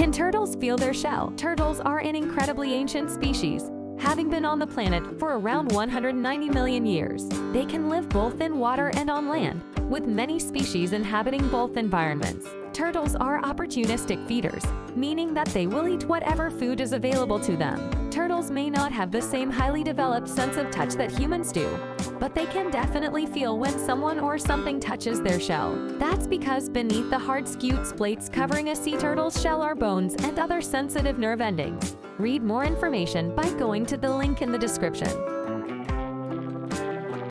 Can turtles feel their shell? Turtles are an incredibly ancient species, having been on the planet for around 190 million years. They can live both in water and on land, with many species inhabiting both environments. Turtles are opportunistic feeders, meaning that they will eat whatever food is available to them. Turtles may not have the same highly developed sense of touch that humans do, but they can definitely feel when someone or something touches their shell. That's because beneath the hard scutes plates covering a sea turtle's shell are bones and other sensitive nerve endings. Read more information by going to the link in the description.